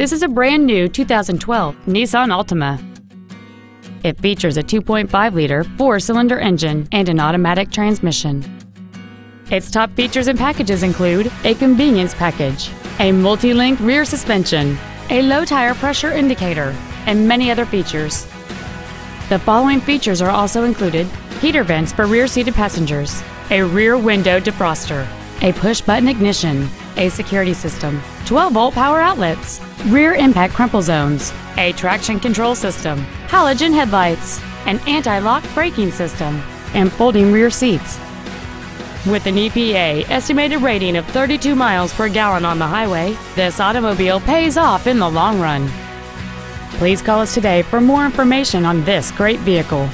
This is a brand new 2012 Nissan Altima. It features a 2.5-liter four-cylinder engine and an automatic transmission. Its top features and packages include a convenience package, a multi-link rear suspension, a low tire pressure indicator, and many other features. The following features are also included: heater vents for rear-seated passengers, a rear window defroster, a push-button ignition, a security system, 12-volt power outlets, rear impact crumple zones, a traction control system, halogen headlights, an anti-lock braking system, and folding rear seats. With an EPA estimated rating of 32 miles per gallon on the highway, this automobile pays off in the long run. Please call us today for more information on this great vehicle.